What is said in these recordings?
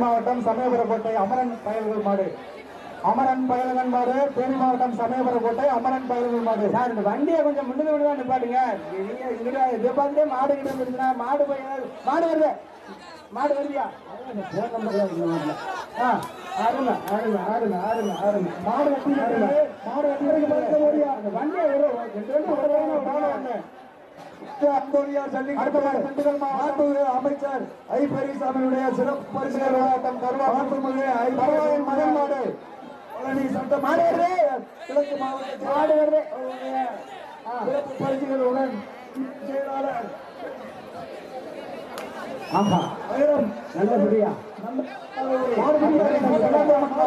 மாவட்டம் சமயபுரம் கோட்டை அமரன் பயல்கள் மாடு அமரன் பயல்கள் மாடு தேனி மாவட்டம் சமயபுரம் கோட்டை அமரன் பயல்கள் மாடு. சார் இந்த வண்டியை கொஞ்சம் முன்னது விடுவா நிப்பாட்டுங்க. இதை பார்த்துட்டே மாடு கிட்ட இருந்துச்சுன்னா மாடு போய் மாடு வருது மாடு வருதியா ஆறுங்க ஆறுங்க ஆறுங்க ஆறுங்க ஆறுங்க மாடு வட்டி மாடு வட்டியா அந்த வண்டியை அமைச்சர் ஐ பழனிசாமியுடைய சிறப்பு பரிசு போராட்டம் மகன் மாடு கிழக்கு மாவட்ட பரிசுகளுடன் செயலாளர் பரிசு திண்டுக்கல் மாவட்டம்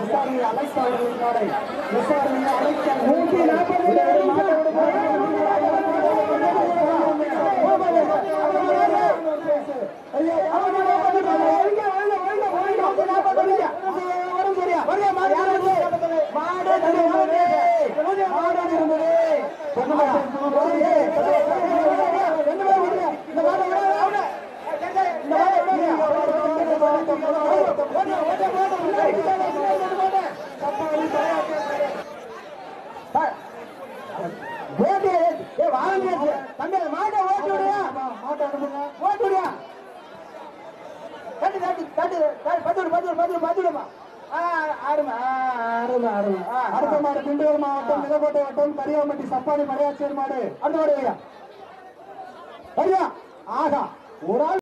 நிலக்கோட்டை வட்டம் கரியாம்பட்டி சப்பாடி மலையாச்சேரி மாடு அடுத்த மாடு. ஆகா ஒரு ஆள்